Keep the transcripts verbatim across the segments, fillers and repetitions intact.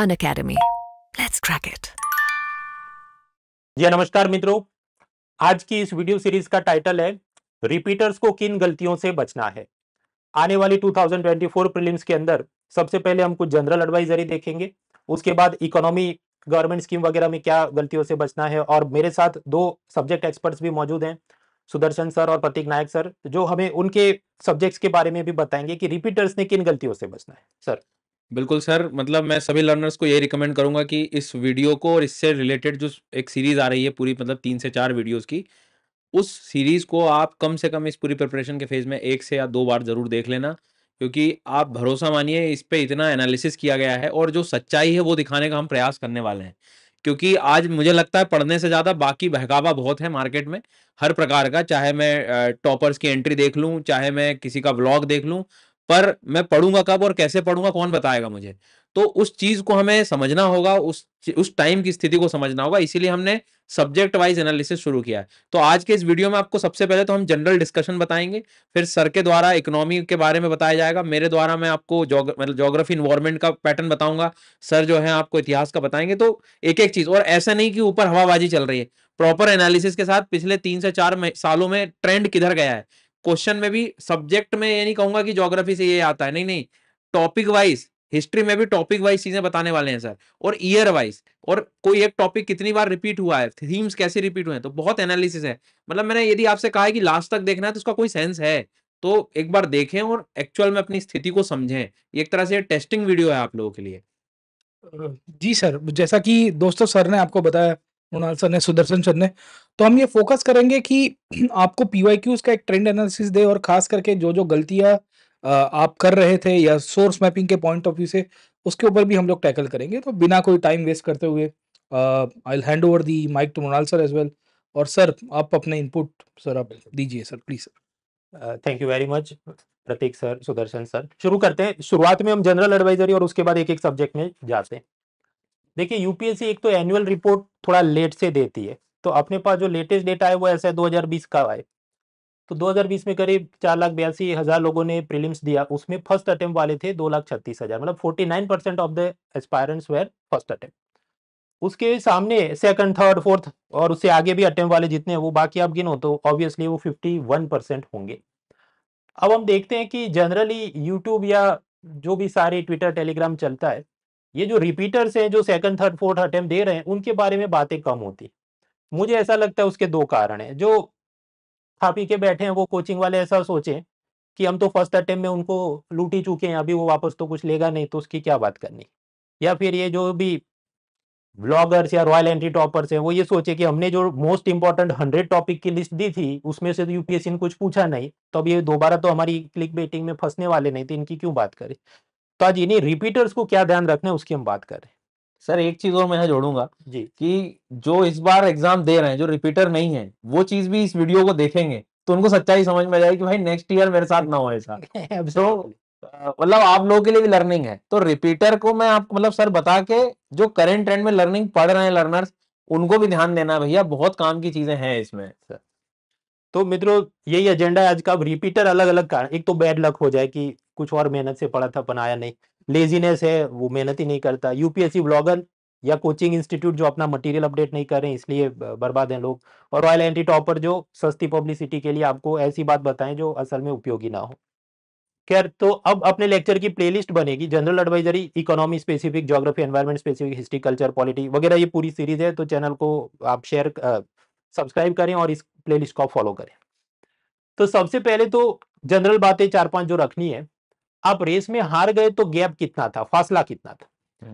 Unacademy. Let's crack it. जी नमस्कार मित्रों, आज की इस वीडियो सीरीज का टाइटल है रिपीटर्स को किन गलतियों से बचना है। आने वाली दो हज़ार चौबीस प्रीलिम्स के अंदर सबसे पहले हम कुछ जनरल एडवाइजरी देखेंगे, उसके बाद इकोनॉमी गवर्नमेंट स्कीम वगैरह में क्या गलतियों से बचना है। और मेरे साथ दो सब्जेक्ट एक्सपर्ट्स भी मौजूद हैं, सुदर्शन सर और प्रतीक नायक सर, जो हमें उनके सब्जेक्ट्स के बारे में भी बताएंगे कि रिपीटर्स ने किन गलतियों से बचना है। सर बिल्कुल सर, मतलब मैं सभी लर्नर्स को यही रिकमेंड करूंगा कि इस वीडियो को और इससे रिलेटेड जो एक सीरीज आ रही है पूरी, मतलब तीन से चार वीडियोस की, उस सीरीज को आप कम से कम इस पूरी प्रिपरेशन के फेज में एक से या दो बार जरूर देख लेना, क्योंकि आप भरोसा मानिए इस पर इतना एनालिसिस किया गया है और जो सच्चाई है वो दिखाने का हम प्रयास करने वाले हैं। क्योंकि आज मुझे लगता है पढ़ने से ज़्यादा बाकी बहकावा बहुत है मार्केट में हर प्रकार का, चाहे मैं टॉपर्स की एंट्री देख लूँ, चाहे मैं किसी का व्लॉग देख लूँ, पर मैं पढ़ूंगा कब और कैसे पढ़ूंगा कौन बताएगा मुझे। तो उस चीज़ को हमें समझना होगा, उस उस टाइम की स्थिति को समझना होगा, इसीलिए हमने सब्जेक्ट वाइज एनालिसिस शुरू किया है। तो आज के इस वीडियो में आपको सबसे पहले तो हम जनरल डिस्कशन बताएंगे, फिर सर के द्वारा इकोनॉमी के बारे में बताया जाएगा, मेरे द्वारा मैं आपको जोग, मतलब जोग्राफी इन्वायरमेंट का पैटर्न बताऊंगा, सर जो है आपको इतिहास का बताएंगे। तो एक एक चीज़, और ऐसा नहीं कि ऊपर हवाबाजी चल रही है, प्रॉपर एनालिसिस के साथ पिछले तीन से चार सालों में ट्रेंड किधर गया है। क्वेश्चन में भी सब्जेक्ट में ये नहीं कहूंगा कि ज्योग्राफी से ये आता है, नहीं नहीं, टॉपिक वाइज, हिस्ट्री में भी टॉपिक वाइज चीजें बताने वाले हैं सर, और ईयर वाइज, और कोई एक टॉपिक कितनी बार रिपीट हुआ है, थीम्स कैसे रिपीट हुए हैं, तो बहुत एनालिसिस है। मतलब मैंने यदि आपसे कहा है कि लास्ट तक देखना है तो उसका कोई सेंस है, तो एक बार देखें और एक्चुअल में अपनी स्थिति को समझें। एक तरह से टेस्टिंग वीडियो है आप लोगों के लिए। जी सर, जैसा कि दोस्तों सर ने आपको बताया, मुनाल सर ने, सुदर्शन सर ने, तो हम ये फोकस करेंगे कि आपको पीवाईक्यूज का एक ट्रेंड एनालिसिस दे, और खास करके जो जो गलतियां आप कर रहे थे या सोर्स मैपिंग के पॉइंट ऑफ व्यू से, उसके ऊपर भी हम लोग टैकल करेंगे। तो बिना कोई टाइम वेस्ट करते हुए I will hand over the mic to Munal sir as well. और सर आप अपने इनपुट सर आप दीजिए sir, please sir. Thank you very much Prateek sir, Sudarshan sir. शुरू करते हैं, शुरुआत में हम जनरल एडवाइजरी और उसके बाद एक एक सब्जेक्ट में जाते हैं। देखिए यूपीएससी एक तो एनुअल रिपोर्ट थोड़ा लेट से देती है, तो अपने पास जो लेटेस्ट डेटा है वो ऐसा है दो हज़ार बीस का आए, तो दो हज़ार बीस में करीब चार लाख बयासी हज़ार लोगों ने प्रीलिम्स दिया, उसमें फर्स्ट अटेम्प्ट वाले थे दो लाख छत्तीस हज़ार, मतलब उनचास percent of the aspirants were first attempt. उसके सामने सेकंड, थर्ड, फोर्थ और उससे आगे भी अटेम्प्ट वाले जितने हैं वो बाकी आप गिनो तो ऑब्वियसली वो इक्यावन परसेंट होंगे। अब हम देखते हैं कि जनरली यूट्यूब या जो भी सारे ट्विटर टेलीग्राम चलता है, ये जो रिपीटर्स हैं जो सेकंड, थर्ड, फोर्थ अटेम्प्ट दे रहे हैं, उनके बारे में बातें कम होती। मुझे ऐसा लगता है उसके दो कारण हैं। जो खा पी के बैठे हैं वो कोचिंग वाले ऐसा सोचें कि हम तो फर्स्ट अटेम्प्ट में उनको लूट ही चुके हैं, अभी वो वापस तो कुछ लेगा नहीं तो उसकी क्या बात करनी। या फिर ये जो भी ब्लॉगर्स या रॉयल एंट्री टॉपर्स हैं वो ये सोचे कि हमने जो मोस्ट इंपॉर्टेंट हंड्रेड टॉपिक की लिस्ट दी थी उसमें से तो यूपीएससी ने कुछ पूछा नहीं, तो अब ये दोबारा तो हमारी क्लिक बेटिंग में फंसने वाले नहीं थे, इनकी क्यों बात करें। तो आज इन्हीं रिपीटर्स को क्या ध्यान रखना है उसकी हम बात कर रहे हैं। सर एक चीज और मैं जोड़ूंगा जी, कि जो इस बार एग्जाम दे रहे हैं, जो रिपीटर नहीं है, वो चीज भी इस वीडियो को देखेंगे तो उनको सच्चाई समझ में आ जाएगी कि भाई नेक्स्ट ईयर मेरे साथ ना हो ऐसा। तो मतलब आप लोगों के लिए भी लर्निंग है। तो रिपीटर को मैं आपको मतलब सर बता के जो करेंट ट्रेंड में लर्निंग पढ़ रहे हैं लर्नर्स, उनको भी ध्यान देना है भैया, बहुत काम की चीजें हैं इसमें सर। तो मित्रों यही एजेंडा है आज का। रिपीटर अलग अलग कारण, एक तो बैड लक हो जाए कि कुछ और मेहनत से पढ़ा था बनाया नहीं, लेजीनेस है वो मेहनत ही नहीं करता, यूपीएससी ब्लॉगर या कोचिंग इंस्टीट्यूट जो अपना मटेरियल अपडेट नहीं कर रहे हैं इसलिए बर्बाद हैं लोग, और रॉयल एंटी टॉपर जो सस्ती पब्लिसिटी के लिए आपको ऐसी बात बताएं जो असल में उपयोगी ना हो। खैर, तो अब अपने लेक्चर की प्लेलिस्ट बनेगी, general advisory, economy specific, geography environment specific, history, culture, polity वगैरह, ये पूरी सीरीज है। तो चैनल को आप शेयर, सब्सक्राइब करें और इस प्लेलिस्ट को फॉलो करें। तो सबसे पहले तो जनरल बातें चार पांच जो रखनी है, आप रेस में हार गए तो गैप कितना था, फासला कितना था।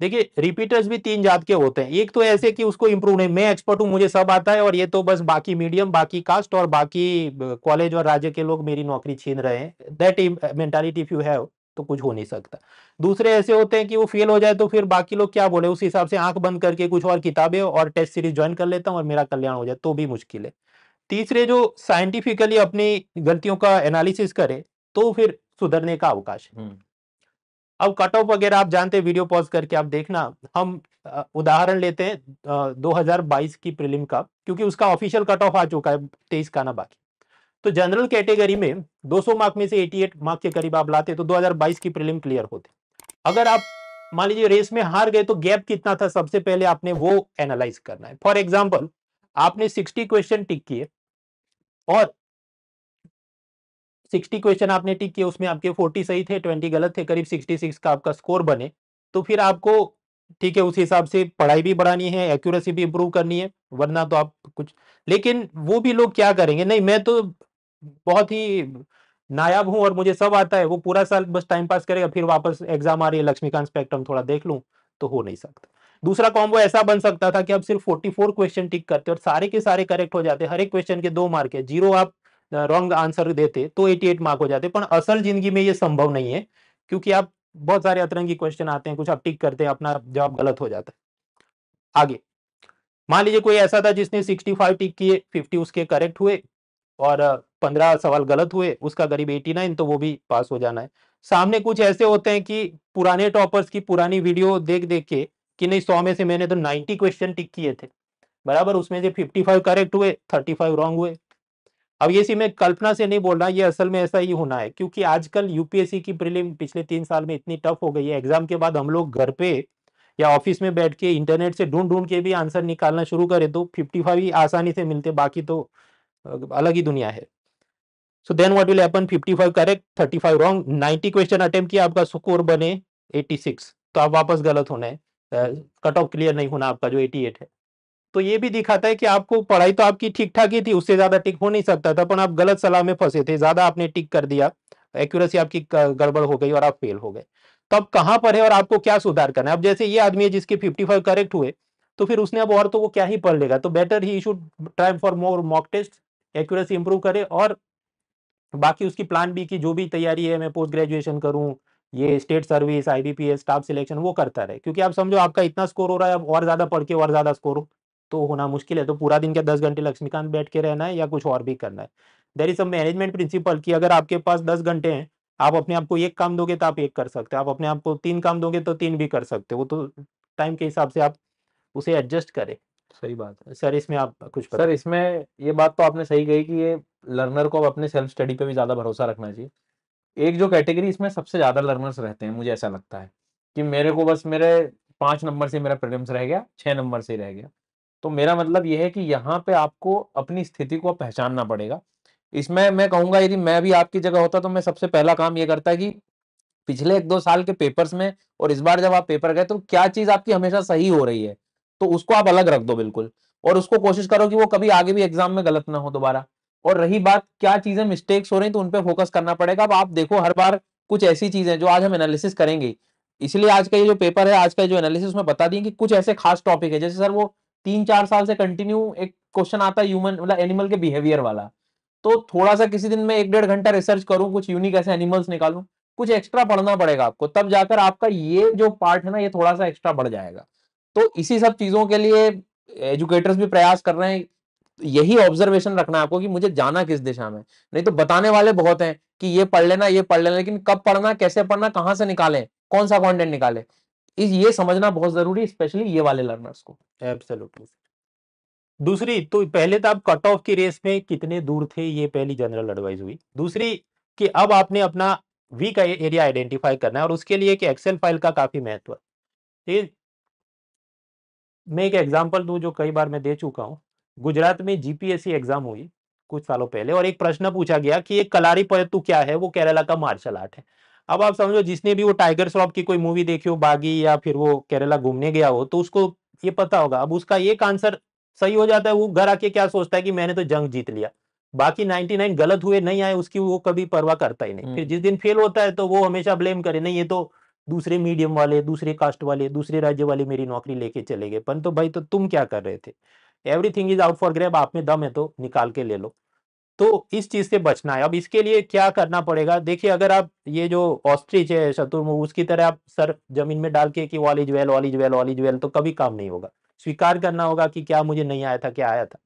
देखिए रिपीटर्स भी तीन जात के होते हैं, एक तो ऐसे कि उसको इम्प्रूव नहीं, मैं एक्सपर्ट हूं मुझे सब आता है, और ये तो बस बाकी मीडियम, बाकी कास्ट और बाकी कॉलेज और राज्य के लोग मेरी नौकरी छीन रहे हैं, that mentality if you have तो कुछ हो नहीं सकता। दूसरे ऐसे होते हैं कि वो फेल हो जाए तो फिर बाकी लोग क्या बोले, उस हिसाब से आंख बंद करके कुछ और किताबें और टेस्ट सीरीज ज्वाइन कर लेता हूँ और मेरा कल्याण हो जाए, तो भी मुश्किल है। तीसरे जो साइंटिफिकली अपनी गलतियों का एनालिसिस करे तो फिर सुधरने का अवकाश है। अब कट ऑफ वगैरह आप जानते हैं, वीडियो पॉज करके आप देखना। हम उदाहरण लेते हैं दो हज़ार बाईस की प्रीलिम का, क्योंकि उसका ऑफिशियल कट ऑफ आ चुका है, तेईस का ना बाकी। तो जनरल कैटेगरी में दो सौ मार्क में से अट्ठासी मार्क के करीब आप लाते तो दो हज़ार बाईस की प्रीलिम क्लियर होते। अगर आप मान लीजिए रेस में हार गए तो गैप कितना था, सबसे पहले आपने वो एनालाइज करना है। फॉर एग्जाम्पल आपने साठ क्वेश्चन टिक किए और साठ क्वेश्चन आपने टिक किए, उसमें आपके चालीस सही थे, बीस गलत थे, करीब छियासठ का आपका स्कोर बने, तो फिर आपको ठीक है उस हिसाब से पढ़ाई भी बढ़ानी है, एक्यूरेसी भी इंप्रूव करनी है, वरना तो आप कुछ। लेकिन वो भी लोग क्या करेंगे, नहीं मैं तो बहुत ही नायाब हूं और मुझे सब आता है, वो पूरा साल बस टाइम पास करेगा, फिर वापस एग्जाम आ रही है लक्ष्मीकांत स्पेक्ट्रम थोड़ा देख लूं, तो हो नहीं सकता। दूसरा कॉम्बो ऐसा बन सकता था कि आप सिर्फ चौवालीस क्वेश्चन टिक करते और सारे के सारे करेक्ट हो जाते, हर एक क्वेश्चन के दो मार्क है, जीरो आप रॉन्ग आंसर देते तो अठासी मार्क हो जाते। पर असल जिंदगी में ये संभव नहीं है, क्योंकि आप बहुत सारे अतरंगी क्वेश्चन आते हैं, कुछ आप टिक करते हैं, अपना जवाब गलत हो जाता है। आगे मान लीजिए कोई ऐसा था जिसने पैंसठ टिक किए, पचास उसके करेक्ट हुए और पंद्रह सवाल गलत हुए, उसका करीब नवासी, तो वो भी पास हो जाना है। सामने कुछ ऐसे होते हैं कि पुराने टॉपर्स की पुरानी वीडियो देख देख के कि नहीं सौ में से मैंने तो नब्बे क्वेश्चन टिक किए थे बराबर, उसमें से पचपन करेक्ट हुए, पैंतीस रॉन्ग हुए। अब ये सी मैं कल्पना से नहीं बोल रहा, ये असल में ऐसा ही होना है, क्योंकि आजकल यूपीएससी की प्रीलिम पिछले तीन साल में इतनी टफ हो गई है, एग्जाम के बाद हम लोग घर पे या ऑफिस में बैठ के इंटरनेट से ढूंढ ढूंढ के भी आंसर निकालना शुरू करें तो पचपन ही आसानी से मिलते, बाकी तो अलग ही दुनिया है। So then what will happen, पचपन करेक्ट, पैंतीस रॉन्ग, नब्बे क्वेश्चन अटेम्प्ट किया, आपका स्कोर बने छियासी, तो आप वापस गलत होना है, कट ऑफ क्लियर नहीं होना आपका जो अठासी है। तो ये भी दिखाता है कि आपको पढ़ाई तो आपकी ठीक ठाक ही थी, उससे ज्यादा टिक हो नहीं सकता था, पर आप गलत सलाह में फंसे थे, ज्यादा आपने टिक कर दिया, एक्यूरेसी आपकी गड़बड़ हो गई और आप फेल हो गए। तो अब कहाँ पर है और आपको क्या सुधार करना है। अब जैसे ये आदमी है जिसके पचपन करेक्ट हुए, तो फिर उसने अब और तो वो क्या ही पढ़ लेगा, तो बेटर ही should try for more mock test, accuracy improve करे, और बाकी उसकी प्लान बी की जो भी तैयारी है, मैं पोस्ट ग्रेजुएशन करूं, ये state service, IBPS, staff selection, वो करता रहे। क्योंकि आप समझो आपका इतना स्कोर हो रहा है, अब और ज्यादा पढ़ के और ज्यादा स्कोर हो तो होना मुश्किल है, तो पूरा दिन क्या दस घंटे लक्ष्मीकांत बैठ के रहना है या कुछ और भी करना है। There is a management principle कि अगर आपके पास दस घंटे हैं, आप अपने आप को एक काम दोगे तो आप एक कर सकते हो, आप अपने आप को तीन काम दोगे तो तीन भी कर सकते हो, तो टाइम के हिसाब से आप उसे एडजस्ट करें। सही बात है सर, इसमें आप कुछ सर इसमें ये बात तो आपने सही कही कि ये लर्नर को अपने सेल्फ स्टडी पे भी ज्यादा भरोसा रखना चाहिए। एक जो कैटेगरी इसमें सबसे ज्यादा लर्नर्स रहते हैं, मुझे ऐसा लगता है कि मेरे को बस मेरे पाँच नंबर से मेरा प्रीलिम्स रह गया, छः नंबर से ही रह गया, तो मेरा मतलब यह है कि यहाँ पे आपको अपनी स्थिति को पहचानना पड़ेगा। इसमें मैं कहूँगा यदि मैं भी आपकी जगह होता तो मैं सबसे पहला काम ये करता कि पिछले एक दो साल के पेपर्स में और इस बार जब आप पेपर गए तो क्या चीज़ आपकी हमेशा सही हो रही है, तो उसको आप अलग रख दो बिल्कुल, और उसको कोशिश करो कि वो कभी आगे भी एग्जाम में गलत ना हो दोबारा। और रही बात क्या चीजें मिस्टेक्स हो रही तो उन पे फोकस करना पड़ेगा। अब आप देखो हर बार कुछ ऐसी चीजें जो आज हम एनालिसिस करेंगे, इसलिए आज का ये जो पेपर है, आज का जो एनालिसिस, उसमें बता दिए कि कुछ ऐसे खास टॉपिक है, जैसे सर वो तीन चार साल से कंटिन्यू एक क्वेश्चन आता है ह्यूमन मतलब एनिमल के बिहेवियर वाला, तो थोड़ा सा किसी दिन में एक डेढ़ घंटा रिसर्च करूँ, कुछ यूनिक ऐसे एनिमल्स निकालूं, कुछ एक्स्ट्रा पढ़ना पड़ेगा आपको, तब जाकर आपका ये जो पार्ट है ना ये थोड़ा सा एक्स्ट्रा बढ़ जाएगा। तो इसी सब चीजों के लिए एजुकेटर्स भी प्रयास कर रहे हैं, यही ऑब्जर्वेशन रखना आपको कि मुझे जाना किस दिशा में, नहीं तो बताने वाले बहुत हैं कि ये पढ़ लेना ये पढ़ लेना, लेकिन कब पढ़ना, कैसे पढ़ना, कहाँ से निकालें, कौन सा कंटेंट निकालें, इस ये समझना बहुत जरूरी है, स्पेशली ये वाले लर्नर्स को। एब्सोल्युटली। दूसरी तो पहले तो आप कट ऑफ की रेस में कितने दूर थे, ये पहली जनरल एडवाइस हुई। दूसरी कि अब आपने अपना वीक एरिया आइडेंटिफाई करना है और उसके लिए एक एक्सेल फाइल का काफी महत्व है। मैं एक एग्जाम्पल दूं जो कई बार मैं दे चुका हूँ। गुजरात में जीपीएससी एग्जाम हुई कुछ सालों पहले और एक प्रश्न पूछा गया कि एक कलारीपयत्तु क्या है, वो केरला का मार्शल आर्ट है। अब आप समझो जिसने भी वो टाइगर श्रॉफ की कोई मूवी देखी हो, बागी, या फिर वो केरला घूमने गया हो, तो उसको ये पता होगा। अब उसका एक आंसर सही हो जाता है, वो घर आके क्या सोचता है कि मैंने तो जंग जीत लिया, बाकी नाइनटी नाइन गलत हुए नहीं आए उसकी वो कभी परवाह करता ही नहीं। फिर जिस दिन फेल होता है तो वो हमेशा ब्लेम करे, नहीं ये तो दूसरे मीडियम वाले, दूसरे कास्ट वाले, दूसरे राज्य वाले मेरी नौकरी लेके चले गए। पर तो भाई तो तुम क्या कर रहे थे, everything is out for grab, आप में दम है तो निकाल के ले लो। तो इस चीज से बचना है। अब इसके लिए क्या करना पड़ेगा, देखिए अगर आप ये जो ऑस्ट्रिच है शतुरमुर्ग, उसकी तरह आप सर जमीन में डाल के कि all is well, all is well, all is well, तो कभी काम नहीं होगा। स्वीकार करना होगा कि क्या मुझे नहीं आया था, क्या आया था।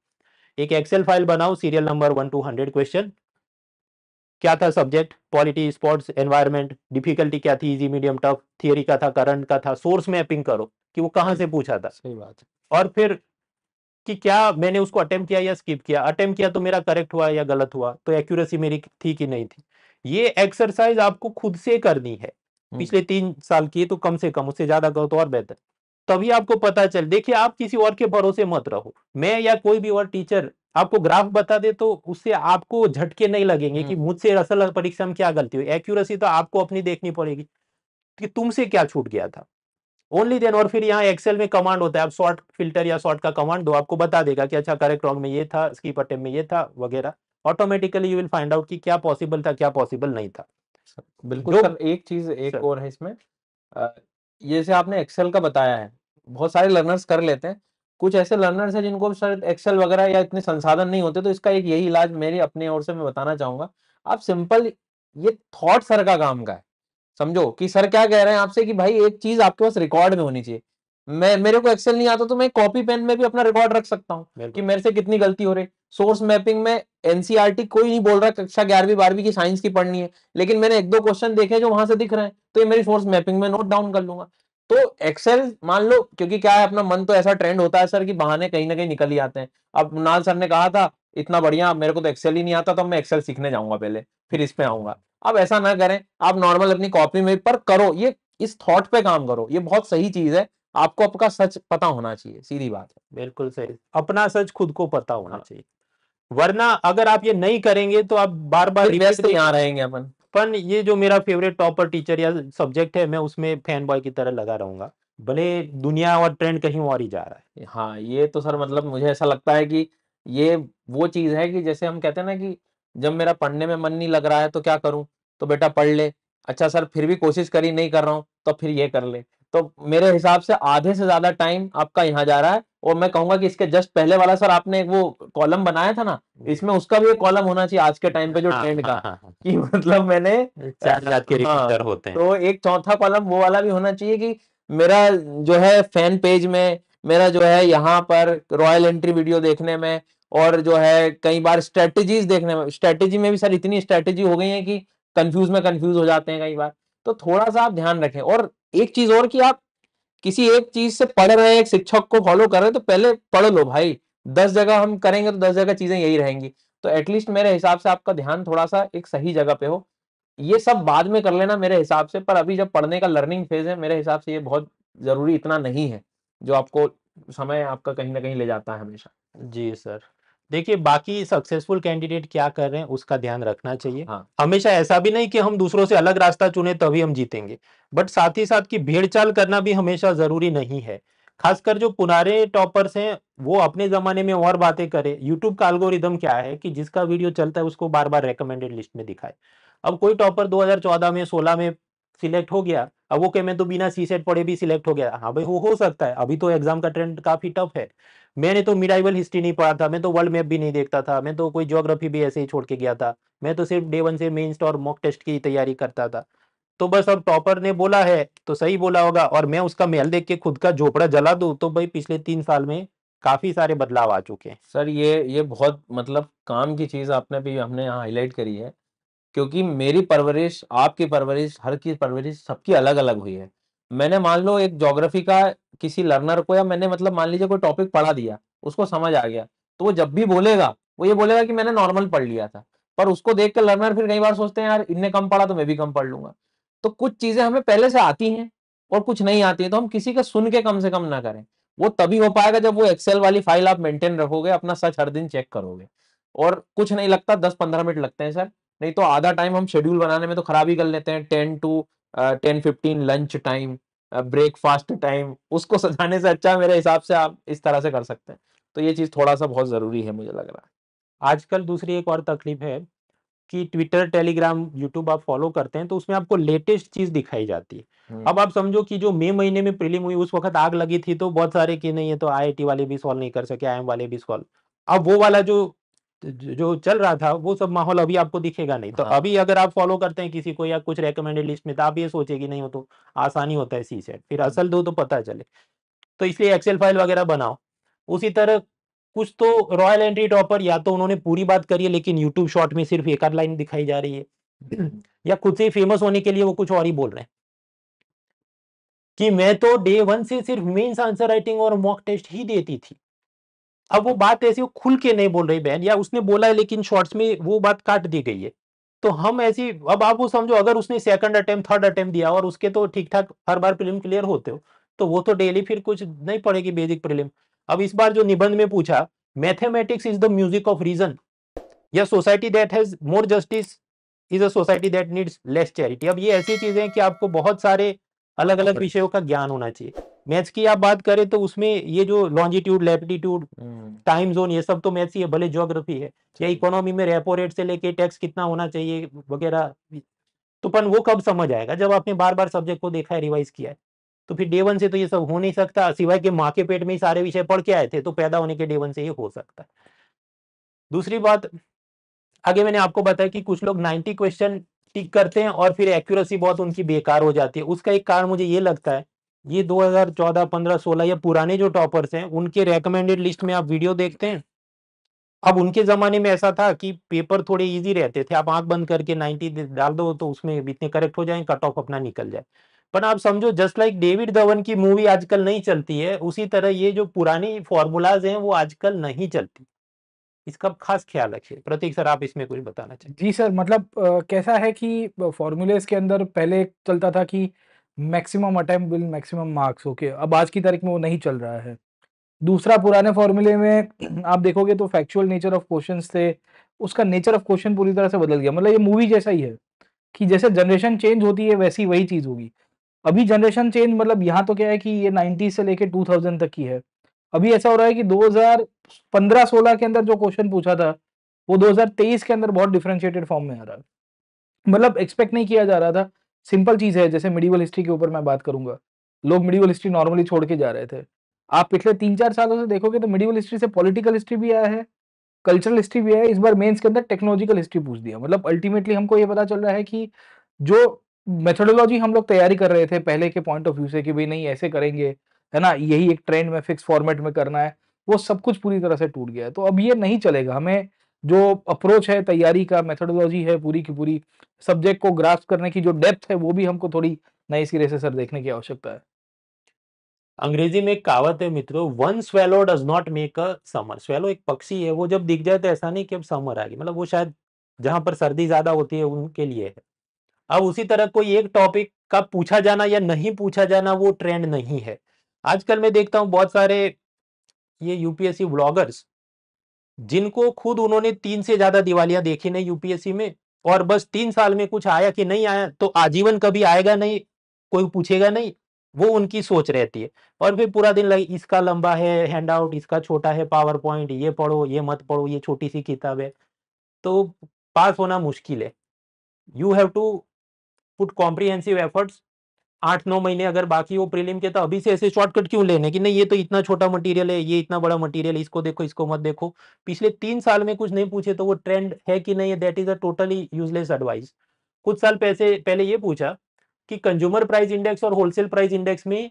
एक एक्सेल फाइल बनाओ, serial number one two hundred question, क्या था subject, polity, sports, environment, difficulty क्या थी, इजी, मीडियम, टफ, थियरी का था, करंट का था, सोर्स मैपिंग करो कि वो कहाँ से पूछा था। सही बात है। और फिर कि क्या मैंने उसको अटेम्प्ट किया या स्किप किया, अटेम्प्ट किया तो मेरा करेक्ट हुआ या गलत हुआ, तो एक्यूरेसी मेरी थी कि नहीं थी। ये एक्सरसाइज आपको खुद से करनी है। पिछले तीन साल की तो कम से कम, उससे ज्यादा करो तो और बेहतर, तभी आपको पता चल। देखिए आप किसी और के भरोसे मत रहो, मैं या कोई भी और टीचर आपको ग्राफ बता दे तो उससे आपको झटके नहीं लगेंगे कि मुझसे असल परीक्षा में क्या गलती हुई। एक्यूरेसी तो आपको अपनी देखनी पड़ेगी कि तुमसे क्या छूट गया था, ओनली देन। और फिर यहाँ एक्सेल में कमांड होता है, आप शॉर्ट फिल्टर या शॉर्ट का कमांड दो, आपको बता देगा कि अच्छा करेक्ट रॉन्ग में ये था, स्किप अटेम्प्ट में ये था वगैरह। Automatically you will find out कि क्या पॉसिबल था क्या पॉसिबल नहीं था। बिल्कुल सर, एक चीज एक और है इसमें, जैसे आपने एक्सेल का बताया है, बहुत सारे लर्नर्स कर लेते हैं, कुछ ऐसे लर्नर्स हैं जिनको सर एक्सेल वगैरह या इतने संसाधन नहीं होते, तो इसका एक यही इलाज मेरे अपने ओर से मैं बताना चाहूंगा। आप सिंपल, ये थॉट सर का काम का है, समझो कि सर क्या कह रहे हैं आपसे कि भाई एक चीज आपके पास रिकॉर्ड में होनी चाहिए। मैं मेरे को एक्सेल नहीं आता तो मैं कॉपी पेन में भी अपना रिकॉर्ड रख सकता हूँ कि मेरे से कितनी गलती हो रही। सोर्स मैपिंग में एनसीईआरटी कोई नहीं बोल रहा कक्षा ग्यारहवीं बारहवीं की साइंस की पढ़नी है, लेकिन मैंने एक दो क्वेश्चन देखे जो वहां से दिख रहे हैं तो ये मेरी सोर्स मैपिंग में नोट डाउन कर लूंगा। तो एक्सेल मान लो, क्योंकि क्या है अपना मन तो ऐसा ट्रेंड होता है सर कि बहाने कहीं ना कहीं निकल ही आते हैं। अब मुनाल सर ने कहा था इतना बढ़िया, मेरे को तो एक्सेल ही नहीं आता, तो मैं एक्सेल सीखने जाऊंगा पहले फिर इस पे आऊंगा। अब ऐसा ना करें, आप नॉर्मल अपनी कॉपी में पर करो, ये इस थॉट पे काम करो, ये बहुत सही चीज है। आपको आपका सच पता होना चाहिए, सीधी बात है। बिल्कुल सही, अपना सच खुद को पता होना हाँ। चाहिए, वरना अगर आप ये नहीं करेंगे तो आप बार बार रिपीट यहाँ रहेंगे अपन। पर ये जो मेरा फेवरेट टॉपर टीचर या सब्जेक्ट है, मैं उसमें फैन बॉय की तरह लगा रहूंगा, भले दुनिया और ट्रेंड कहीं और ही जा रहा है। हाँ ये तो सर, मतलब मुझे ऐसा लगता है कि ये वो चीज है कि जैसे हम कहते हैं ना कि जब मेरा पढ़ने में मन नहीं लग रहा है तो क्या करूं, तो बेटा पढ़ ले। अच्छा सर फिर भी कोशिश करी, नहीं कर रहा हूँ तो फिर ये कर ले। तो मेरे हिसाब से आधे से ज्यादा टाइम आपका यहाँ जा रहा है। और मैं कहूंगा कि इसके जस्ट पहले वाला सर आपने वो कॉलम बनाया था ना, इसमें उसका भी एक कॉलम होना चाहिए आज के टाइम पे जो ट्रेंड का, कि मतलब मैंने चार रात के रिकॉर्डर होते हैं, तो एक चौथा कॉलम वो वाला भी होना चाहिए कि मेरा जो है फैन पेज में, मेरा जो है यहाँ पर रॉयल एंट्री वीडियो देखने में, और जो है कई बार स्ट्रेटेजीज देखने में। स्ट्रेटेजी में भी सर इतनी स्ट्रेटेजी हो गई है कि कंफ्यूज में कंफ्यूज हो जाते हैं कई बार, तो थोड़ा सा आप ध्यान रखें। और एक चीज और कि आप किसी एक चीज से पढ़ रहे हैं, एक शिक्षक को फॉलो कर रहे हैं, तो पहले पढ़ लो भाई, दस जगह हम करेंगे तो दस जगह चीजें यही रहेंगी। तो एटलीस्ट मेरे हिसाब से आपका ध्यान थोड़ा सा एक सही जगह पे हो। ये सब बाद में कर लेना मेरे हिसाब से, पर अभी जब पढ़ने का लर्निंग फेज है मेरे हिसाब से ये बहुत जरूरी इतना नहीं है, जो आपको समय आपका कहीं ना कहीं ले जाता है हमेशा। जी सर, देखिए बाकी सक्सेसफुल कैंडिडेट क्या कर रहे हैं उसका ध्यान रखना चाहिए। हाँ। हमेशा ऐसा भी नहीं कि हम दूसरों से अलग रास्ता चुने तभी हम जीतेंगे, बट साथ ही साथ की भीड़ चाल करना भी हमेशा जरूरी नहीं है। खासकर जो पुराने टॉपर्स हैं वो अपने जमाने में और बातें करें। यूट्यूब का एल्गोरिदम क्या है कि जिसका वीडियो चलता है उसको बार बार रेकमेंडेड लिस्ट में दिखाए। अब कोई टॉपर दो हजार चौदह में सोलह में सिलेक्ट हो गया, अब वो कहे मैं तो बिना सीसेट पढ़े भी सिलेक्ट हो गया। हाँ भाई वो हो सकता है, अभी तो एग्जाम का ट्रेंड काफी टफ है। मैंने तो मिडाइवल हिस्ट्री नहीं पढ़ा था, मैं तो वर्ल्ड मैप भी नहीं देखता था, मैं तो कोई ज्योग्राफी भी ऐसे ही छोड़ के गया था, मैं तो सिर्फ डे वन से मेंस और मॉक टेस्ट की तैयारी करता था। तो बस अब टॉपर ने बोला है तो सही बोला होगा, और मैं उसका मेल देख के खुद का झोपड़ा जला दूं तो भाई पिछले तीन साल में काफी सारे बदलाव आ चुके हैं। सर ये ये बहुत मतलब काम की चीज आपने भी हमने यहाँ हाईलाइट करी है, क्योंकि मेरी परवरिश, आपकी परवरिश, हर की परवरिश सबकी अलग अलग हुई है। मैंने मान लो एक ज्योग्राफी का किसी लर्नर को, या मैंने मतलब मान लीजिए कोई टॉपिक पढ़ा दिया, उसको समझ आ गया, तो वो जब भी बोलेगा वो ये बोलेगा कि मैंने नॉर्मल पढ़ लिया था, पर उसको देख कर लर्नर फिर कई बार सोचते हैं यार इनने कम पढ़ा तो मैं भी कम पढ़ लूंगा। तो कुछ चीजें हमें पहले से आती हैं और कुछ नहीं आती है, तो हम किसी का सुन के कम से कम ना करें। वो तभी हो पाएगा जब वो एक्सेल वाली फाइल आप मेंटेन रखोगे, अपना सच हर दिन चेक करोगे। और कुछ नहीं लगता, दस पंद्रह मिनट लगते हैं सर, नहीं तो आधा टाइम हम शेड्यूल बनाने में तो खराब ही कर लेते हैं। Ten to ten fifteen lunch time, breakfast time, उसको सजाने से अच्छा मेरे हिसाब से आप इस तरह से कर सकते हैं। तो ये चीज़ थोड़ा सा बहुत ज़रूरी है मुझे लग रहा है। आजकल दूसरी एक और तकलीफ है कि ट्विटर, टेलीग्राम, यूट्यूब आप फॉलो करते हैं तो उसमें आपको लेटेस्ट चीज़ दिखाई जाती है। अब आप समझो कि जो मई महीने में प्रीलिम हुई उस वक्त आग लगी थी तो बहुत सारे की नहीं है, तो आई आई टी वाले भी सॉल्व नहीं कर सके, आई एम वाले भी सॉल्व। अब वो वाला जो जो चल रहा था वो सब माहौल अभी आपको दिखेगा नहीं। तो हाँ। अभी अगर आप फॉलो करते हैं किसी को या कुछ रेकमेंडेड लिस्ट में तो आप ये सोचेगी नहीं हो तो आसानी होता है सीसेट, फिर असल दो तो पता चले। तो इसलिए एक्सेल फाइल वगैरह बनाओ। उसी तरह कुछ तो रॉयल एंट्री टॉपर, या तो उन्होंने पूरी बात करी है लेकिन यूट्यूब शॉर्ट में सिर्फ एक आध लाइन दिखाई जा रही है, या खुद से फेमस होने के लिए वो कुछ और ही बोल रहे हैं कि मैं तो डे वन से सिर्फ मेन्स आंसर राइटिंग और मॉक टेस्ट ही देती थी। अब वो बात ऐसी वो खुल के नहीं बोल रही बहन, या उसने बोला है लेकिन शॉर्ट्स में वो बात काट दी गई है। तो हम ऐसी, अब आप वो समझो अगर उसने सेकंड अटेम्प्ट थर्ड अटेम्प्ट दिया और उसके तो ठीक ठाक हर बार प्रीलिम क्लियर होते हो, तो वो तो डेली फिर कुछ नहीं पड़ेगी बेसिक प्रीलिम। अब इस बार जो निबंध में पूछा, mathematics is the music of reason, या society that has more justice is a society that needs less charity. अब ये ऐसी चीजें हैं कि आपको बहुत सारे अलग अलग विषयों का ज्ञान होना चाहिए। मैथ्स की आप बात करें तो उसमें ये जो लॉन्जिट्यूड लैटिट्यूड टाइम जोन ये सब तो मैथ्स ही है, भले ज्योग्राफी है या इकोनॉमी में रेपो रेट से लेके टैक्स कितना होना चाहिए वगैरह, तो पन वो कब समझ आएगा जब आपने बार बार सब्जेक्ट को देखा है, रिवाइज किया है। तो फिर डे वन से तो ये सब हो नहीं सकता, सिवाय के माँ के पेट में ही सारे विषय पढ़ के आए थे तो पैदा होने के डे वन से ये हो सकता है। दूसरी बात, आगे मैंने आपको बताया कि कुछ लोग नाइन्टी क्वेश्चन टिक करते हैं और फिर एक्यूरेसी बहुत उनकी बेकार हो जाती है। उसका एक कारण मुझे ये लगता है, ये दो हज़ार चौदह, पंद्रह, सोलह या पुराने जो टॉपर्स हैं उनके रेकमेंडेड लिस्ट में आप वीडियो देखते हैं। अब उनके जमाने में ऐसा था कि पेपर थोड़े इजी रहते थे, आप आंख बंद करके नब्बे डाल दो तो उसमें इतने करेक्ट हो जाए, कट ऑफ अपना निकल जाए। पर आप समझो जस्ट लाइक डेविड धवन की मूवी आजकल नहीं चलती है, उसी तरह ये जो पुरानी फॉर्मूलाज हैं वो आजकल नहीं चलती, इसका खास ख्याल रखिए। प्रतीक सर, आप इसमें कुछ बताना चाहिए। जी सर, मतलब आ, कैसा है कि फॉर्मूलेस के अंदर पहले चलता था कि maximum attempt will maximum marks, okay, अब आज की तारीख में वो नहीं चल रहा है। दूसरा, पुराने फॉर्मूले में आप देखोगे तो फैक्चुअल नेचर ऑफ क्वेश्चंस थे, उसका नेचर ऑफ क्वेश्चन पूरी तरह से बदल गया। मतलब ये मूवी जैसा ही है कि जैसे जनरेशन चेंज होती है वैसी वही चीज़ होगी। अभी जनरेशन चेंज, मतलब यहाँ तो क्या है कि ये नाइन्टीज से लेकर टू थाउजेंड तक की है। अभी ऐसा हो रहा है कि दो हज़ार पंद्रह सोलह के अंदर जो क्वेश्चन पूछा था वो दो हज़ार तेईस के अंदर बहुत डिफरेंशिएटेड फॉर्म में आ रहा है। मतलब एक्सपेक्ट नहीं किया जा रहा था। सिंपल चीज है, जैसे मिडिवल हिस्ट्री के ऊपर मैं बात करूंगा, लोग मिडिवल हिस्ट्री नॉर्मली छोड़ के जा रहे थे। आप पिछले तीन चार सालों से देखोगे तो मिडिवल हिस्ट्री से पॉलिटिकल हिस्ट्री भी आया है, कल्चरल हिस्ट्री भी आया है, इस बार मेन्स के अंदर टेक्नोलॉजिकल हिस्ट्री पूछ दिया। मतलब अल्टीमेटली हमको ये पता चल रहा है कि जो मेथोडोलॉजी हम लोग तैयारी कर रहे थे पहले के पॉइंट ऑफ व्यू से कि भाई नहीं ऐसे करेंगे, है ना, यही एक ट्रेंड में फिक्स फॉर्मेट में करना है, वो सब कुछ पूरी तरह से टूट गया है। तो अब ये नहीं चलेगा। हमें जो अप्रोच है तैयारी का, मेथोडोलॉजी है पूरी की पूरी, सब्जेक्ट को ग्रास्प करने की जो डेप्थ है, वो भी हमको थोड़ी नए सिरे से सर देखने की आवश्यकता है। अंग्रेजी में एक कहावत है मित्रों, one swallow does not make a summer. Swallow एक पक्षी है, वो जब दिख जाए तो ऐसा नहीं कि अब समर आ गई, मतलब वो शायद जहां पर सर्दी ज्यादा होती है उनके लिए है। अब उसी तरह कोई एक टॉपिक का पूछा जाना या नहीं पूछा जाना वो ट्रेंड नहीं है। आजकल मैं देखता हूँ बहुत सारे ये यूपीएससी ब्लॉगर्स जिनको खुद उन्होंने तीन से ज्यादा दिवालियां देखी नहीं यूपीएससी में, और बस तीन साल में कुछ आया कि नहीं आया तो आजीवन कभी आएगा नहीं, कोई पूछेगा नहीं, वो उनकी सोच रहती है। और फिर पूरा दिन लगे इसका लंबा है हैंडआउट, इसका छोटा है पावर पॉइंट, ये पढ़ो ये मत पढ़ो, ये छोटी सी किताब है, तो पास होना मुश्किल है। You have to put comprehensive efforts. आठ नौ महीने अगर बाकी हो प्रीलिम के, तो अभी से ऐसे शॉर्टकट क्यों लेने कि नहीं ये तो इतना छोटा मटेरियल है, ये इतना बड़ा मटेरियल, इसको देखो इसको मत देखो। पिछले तीन साल में कुछ नहीं पूछे तो वो ट्रेंड है कि नहीं, that is a totally useless advice. कुछ साल पैसे पहले ये पूछा कि कंज्यूमर प्राइस इंडेक्स और होलसेल प्राइस इंडेक्स में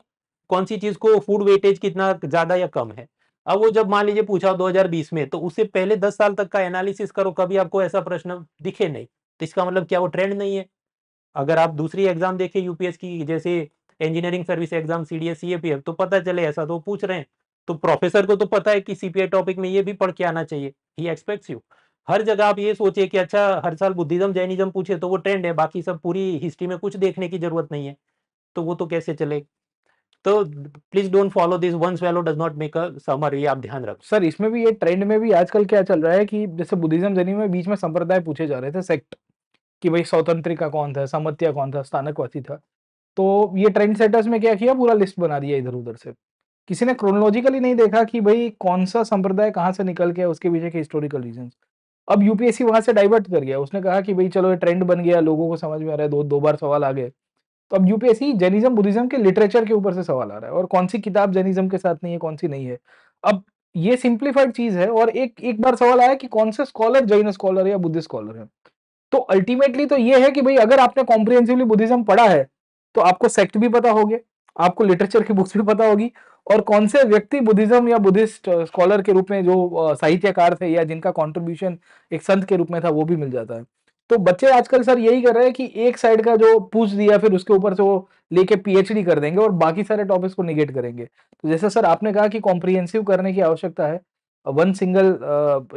कौन सी चीज को फूड वेटेज कितना ज्यादा या कम है। अब वो जब मान लीजिए पूछा दो हजार बीस में, तो उससे पहले दस साल तक का एनालिसिस करो, कभी आपको ऐसा प्रश्न दिखे नहीं, तो इसका मतलब क्या वो ट्रेंड नहीं है। अगर आप दूसरी एग्जाम देखें यूपीएस की, जैसे engineering service exam, CDS, CAPF, तो पता चले ऐसा तो पूछ रहे हैं, तो प्रोफेसर को तो पता है कि सीपीआई टॉपिक में ये भी पढ़ के आना चाहिए, ही एक्सपेक्ट्स यू। हर जगह आप ये सोचिए कि अच्छा हर साल बुद्धिज्म जैनिज्म पूछे तो वो ट्रेंड है, बाकी सब पूरी हिस्ट्री में कुछ देखने की जरूरत नहीं है, तो वो तो कैसे चले। तो please don't follow this, one swallow does not make a summer, ये आप ध्यान रखो। सर इसमें भी, ये ट्रेंड में भी आजकल क्या चल रहा है कि जैसे बुद्धिज्म जैनिज्म में बीच में संप्रदाय पूछे जा रहे थे, सेक्ट, कि भाई स्वतंत्रिका कौन था, समत्या कौन था, स्थानकवासी था, तो ये ट्रेंड सेटर्स में क्या किया, पूरा लिस्ट बना दिया इधर उधर से। किसी ने क्रोनोलॉजिकली नहीं देखा कि भाई कौन सा संप्रदाय कहाँ से निकल के उसके पीछे के हिस्टोरिकल रीजंस। अब यूपीएससी वहां से डाइवर्ट कर गया, उसने कहा कि भाई चलो ये ट्रेंड बन गया, लोगों को समझ में आ रहा है, दो दो बार सवाल आ गए, तो अब यूपीएससी जैनिज्म बुद्धिज्म के लिटरेचर के ऊपर से सवाल आ रहा है, और कौन सी किताब जैनिज्म के साथ नहीं है कौन सी नहीं है। अब ये सिंप्लीफाइड चीज है, और एक एक बार सवाल आया कि कौन से स्कॉलर जैन स्कॉलर या बुद्धिस्ट स्कॉलर है। तो अल्टीमेटली तो ये है कि भाई अगर आपने कॉम्प्रिहेंसिवली बुद्धिज्म पढ़ा है तो आपको सेक्ट भी पता होंगे, आपको लिटरेचर की बुक्स भी पता होगी, और कौन से व्यक्ति बुद्धिज्म या बुद्धिस्ट स्कॉलर के रूप में जो साहित्यकार थे या जिनका कंट्रीब्यूशन एक संत के रूप में था वो भी मिल जाता है। तो बच्चे आजकल सर यही कर रहे हैं कि एक साइड का जो पूछ दिया फिर उसके ऊपर से वो लेके पीएचडी कर देंगे और बाकी सारे टॉपिक्स को निगेट करेंगे। तो जैसे सर आपने कहा कि कॉम्प्रिहेंसिव करने की आवश्यकता है, वन सिंगल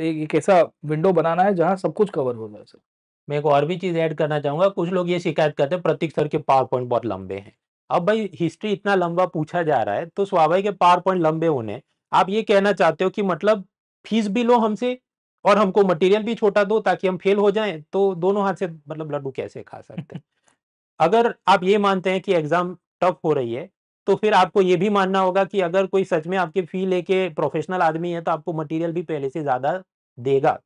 एक ऐसा विंडो बनाना है जहाँ सब कुछ कवर हो जाए। सर मैं एक और भी चीज़ ऐड करना चाहूँगा, कुछ लोग ये शिकायत करते हैं प्रतीक सर के पावर पॉइंट बहुत लंबे हैं। अब भाई हिस्ट्री इतना लंबा पूछा जा रहा है तो स्वाभाविक है पावर पॉइंट लंबे होने। आप ये कहना चाहते हो कि मतलब फीस भी लो हमसे और हमको मटेरियल भी छोटा दो ताकि हम फेल हो जाएं, तो दोनों हाथ से मतलब लड्डू कैसे खा सकते हैं। अगर आप ये मानते हैं कि एग्जाम टफ हो रही है तो फिर आपको ये भी मानना होगा कि अगर कोई सच में आपकी फी लेके प्रोफेशनल आदमी है तो आपको मटेरियल भी पहले से ज्यादा देगा।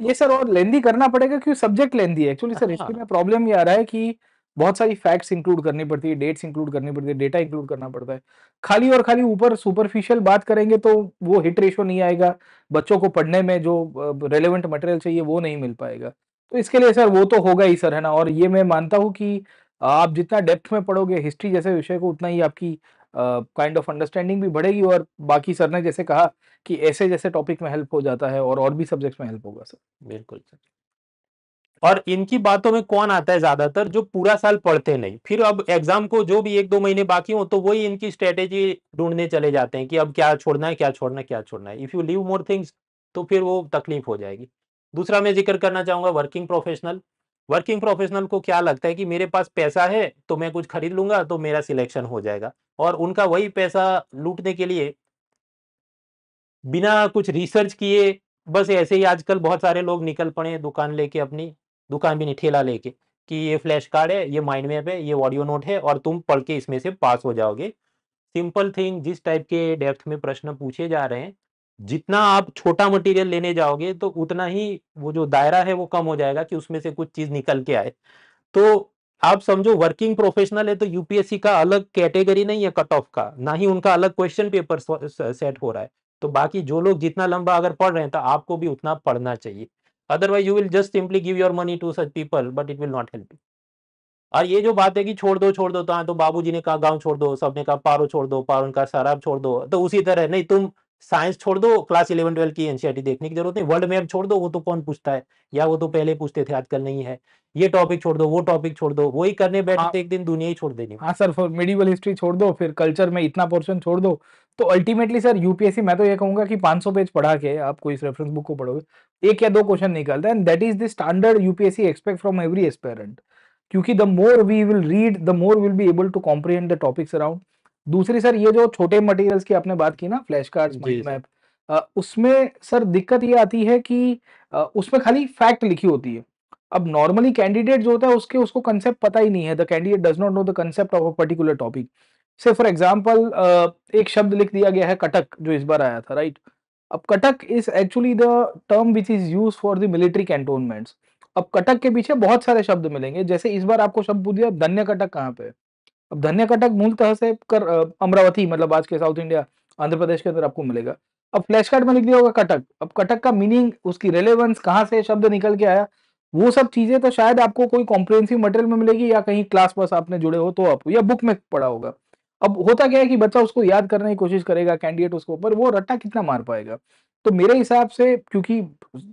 ये सर और लेंदी करना पड़ेगा क्योंकि सब्जेक्ट लेंदी है एक्चुअली। सर इसमें प्रॉब्लम ये आ रहा है कि बहुत सारी फैक्ट्स इंक्लूड करनी पड़ती है, डेट्स इंक्लूड करनी पड़ती है, डेटा इंक्लूड करना पड़ता है। खाली और खाली ऊपर सुपरफिशियल बात करेंगे तो वो हिट रेशो नहीं आएगा, बच्चों को पढ़ने में जो रेलेवेंट मटेरियल चाहिए वो नहीं मिल पाएगा। तो इसके लिए सर वो तो होगा ही सर, है ना। और ये मैं मानता हूँ कि आप जितना डेप्थ में पढ़ोगे हिस्ट्री जैसे विषय को उतना ही आपकी काइंड ऑफ अंडरस्टैंडिंग भी बढ़ेगी। और बाकी सर ने जैसे कहा कि ऐसे जैसे टॉपिक में हेल्प हो जाता है और और भी सब्जेक्ट्स में हेल्प होगा सर। बिल्कुल सर। और इनकी बातों में कौन आता है ज्यादातर, जो पूरा साल पढ़ते नहीं, फिर अब एग्जाम को जो भी एक दो महीने बाकी हो तो वही इनकी स्ट्रेटेजी ढूंढने चले जाते हैं कि अब क्या छोड़ना है क्या छोड़ना है क्या छोड़ना है। If you leave more things तो फिर वो तकलीफ हो जाएगी। दूसरा मैं जिक्र करना चाहूंगा वर्किंग प्रोफेशनल। वर्किंग प्रोफेशनल को क्या लगता है कि मेरे पास पैसा है तो मैं कुछ खरीद लूंगा तो मेरा सिलेक्शन हो जाएगा, और उनका वही पैसा लूटने के लिए बिना कुछ रिसर्च किए बस ऐसे ही आजकल बहुत सारे लोग निकल पड़े दुकान लेके, अपनी दुकान भी नहीं ठेला लेके, कि ये फ्लैश कार्ड है, ये माइंड मैप है, ये ऑडियो नोट है और तुम पढ़ के इसमें से पास हो जाओगे। सिंपल थिंग, जिस टाइप के डेप्थ में प्रश्न पूछे जा रहे हैं जितना आप छोटा मटेरियल लेने जाओगे तो उतना ही वो जो दायरा है वो कम हो जाएगा कि उसमें से कुछ चीज निकल के आए। तो आप समझो वर्किंग प्रोफेशनल है तो यूपीएससी का अलग कैटेगरी नहीं है कट ऑफ का, ना ही उनका अलग क्वेश्चन पेपर सेट हो रहा है। तो बाकी जो लोग जितना लंबा अगर पढ़ रहे हैं तो आपको भी उतना पढ़ना चाहिए, otherwise you will just simply give your money to such people but it will not help you. और ये जो बात है कि छोड़ दो छोड़ दो, तो हाँ तो बाबूजी ने कहा गांव छोड़ दो, सबने कहा पारो छोड़ दो, पारो का शराब छोड़ दो, तो उसी तरह नहीं तुम साइंस छोड़ दो, क्लास इलेवन ट्वेल्व की एनसीईआरटी देखने की जरूरत नहीं, वर्ल्ड मैप छोड़ दो, वो तो कौन पूछता है या वो तो पहले पूछते थे आजकल नहीं है, ये टॉपिक छोड़ दो वो टॉपिक छोड़ दो, वही करने बैठते एक दिन दुनिया ही छोड़ देनी। हाँ सर, मिडिवल हिस्ट्री छोड़ दो, फिर कल्चर में इतना पोर्शन छोड़ दो। तो अल्टीमेटली सर यूपीएससी मैं तो ये कहूंगा कि पाँच सौ पेज पढ़ा के आपको इस रेफरेंस बुक को पढ़ोगे एक या दो क्वेश्चन निकलता है, and that is the standard UPSC expect from every aspirant. क्योंकि the more we will read the more will be able to comprehend the topics around. दूसरी सर ये जो छोटे मटेरियल्स की आपने बात की ना, फ्लैश कार्ड्स, माइंड मैप, उसमें सर दिक्कत ये आती है कि उसमें खाली फैक्ट लिखी होती है। अब नॉर्मली कैंडिडेट जो होता है उसके उसको कंसेप्ट पता ही नहीं है, the candidate does not know the concept of a particular topic. से फॉर एग्जांपल एक शब्द लिख दिया गया है कटक, जो इस बार आया था, राइट। अब Cuttack is actually the term which is use for the military cantonments. अब कटक के पीछे बहुत सारे शब्द मिलेंगे, जैसे इस बार आपको शब्द पूछ दिया धन्य कटक कहाँ पे। अब धन्य कटक मूलतः से कर अमरावती, मतलब आज के साउथ इंडिया आंध्र प्रदेश के अंदर आपको मिलेगा। अब फ्लैश कार्ड में लिख दिया होगा कटक। अब कटक का मीनिंग, उसकी रेलेवेंस, कहाँ से शब्द निकल के आया, वो सब चीजें तो शायद आपको कोई कॉम्प्रिहेंसिव मटेरियल में मिलेगी या कहीं क्लास पास आपने जुड़े हो तो आपको, या बुक में पढ़ा होगा। अब होता क्या है कि बच्चा उसको याद करने की कोशिश करेगा, कैंडिडेट उसके ऊपर वो रट्टा कितना मार पाएगा। तो मेरे हिसाब से क्योंकि